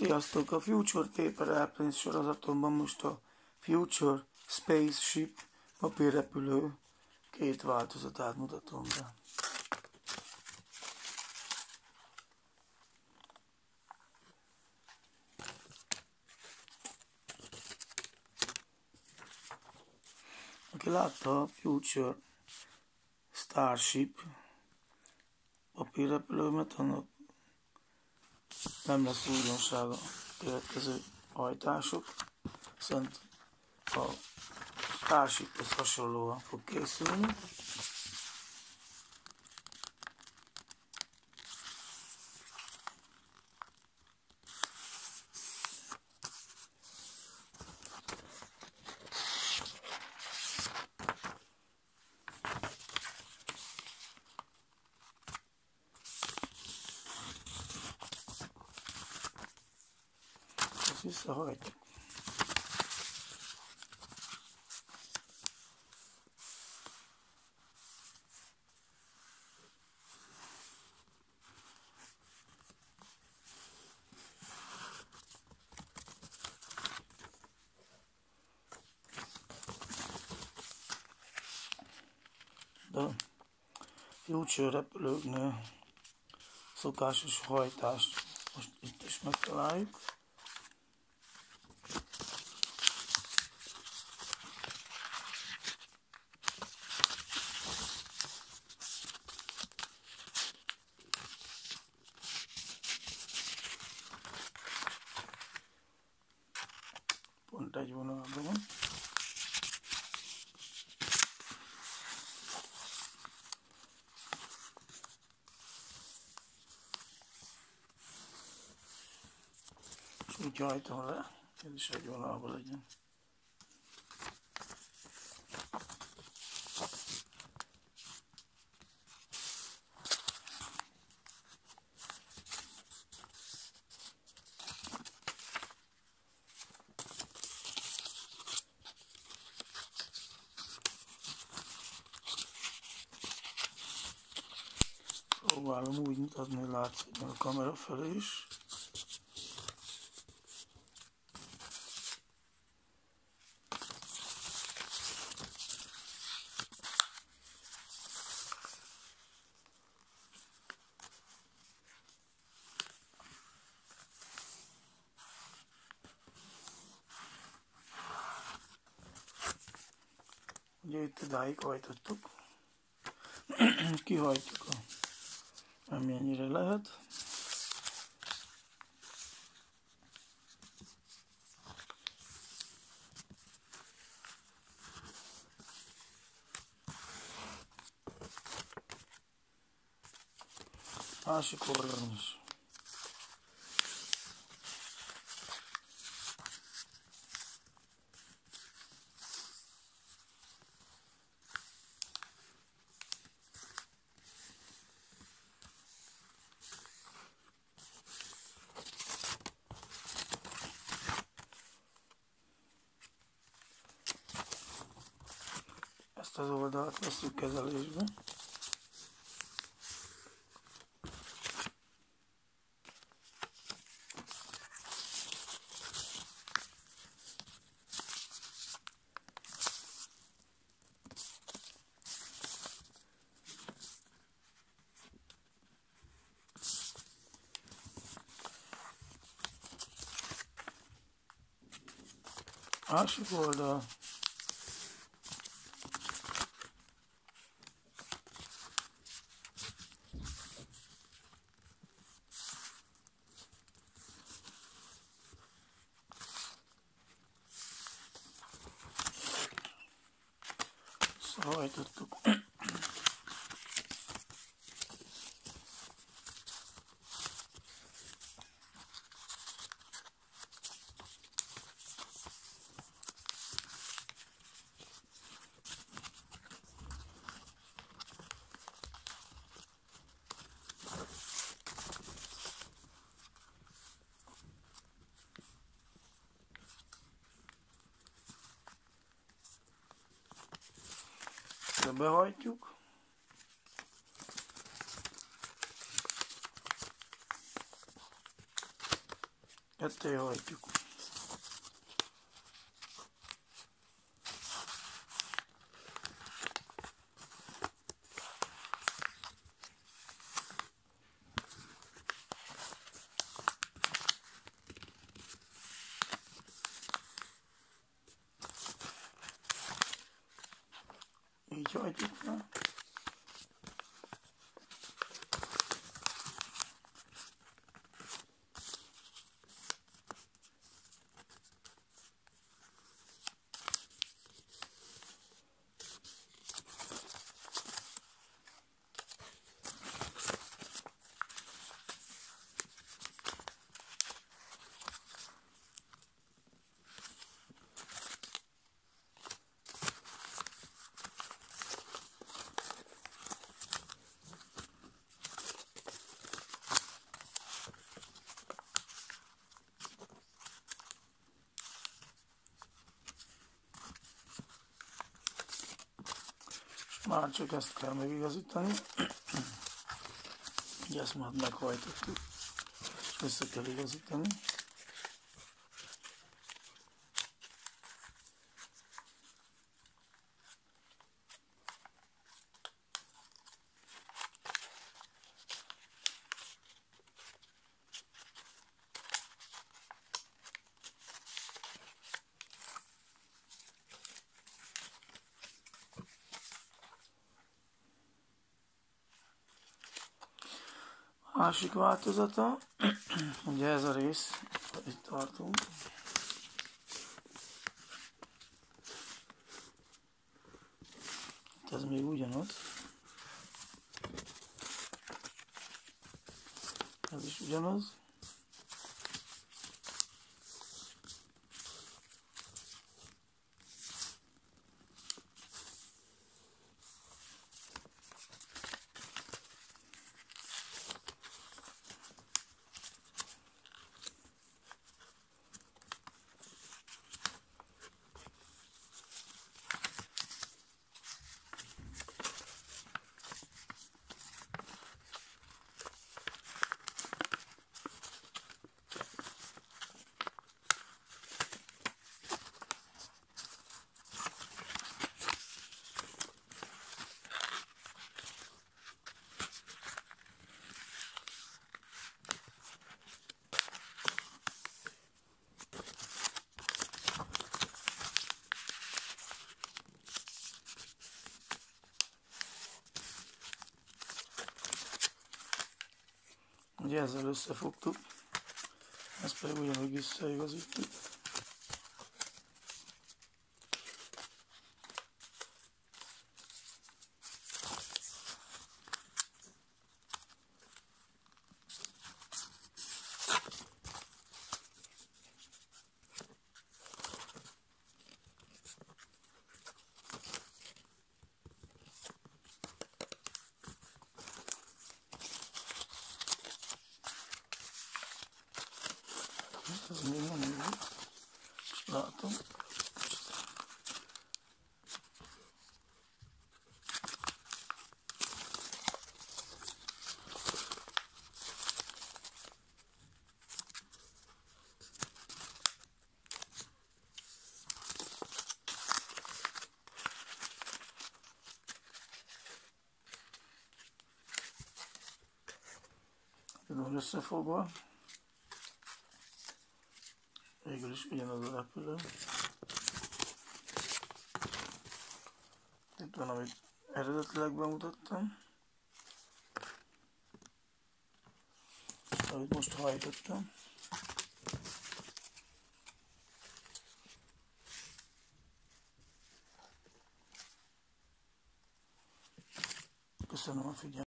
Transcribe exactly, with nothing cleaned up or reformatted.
Sziasztok! A Future Paper Airplane sorozatomban most a Future Spaceship papírrepülő két változatát mutatom be. Aki látta a Future Starship papírrepülőmet, annak nem lesz újdonság a következő hajtások, hiszen a Starshiphez hasonlóan fog készülni. Visszahajtjuk. De a Future repülőknél szokásos hajtást most itt is megtaláljuk. Pont egy vonalban van. És úgy hajtom le, ez is egy vonalban legyen. Próbálom úgy mutatni, hogy látszik a kamera felé is. Ugye itt idáig hajtottuk. Kihajtjuk a amennyire lehet. Másik oldalon is. Ezt az oldalt veszük kezelésbe. Másik oldal. Hajtottuk. Behajtjuk. Kettő hajtjuk. Így hajtjuk fel. Már csak ezt kell megigazítani, ugye ezt már meghajtottuk, és össze kell igazítani. Másik változata, ugye ez a rész, itt tartunk. Itt ez még ugyanaz. Ez is ugyanaz. Ugye ezzel összefogtuk, ezt pedig ugyanúgy visszaigazítjuk. Ez még nem így, és látom. Jön összefogva. Végül is ugyanaz a repülő. Itt van, amit eredetileg bemutattam. Amit most hajtottam. Köszönöm a figyelmet.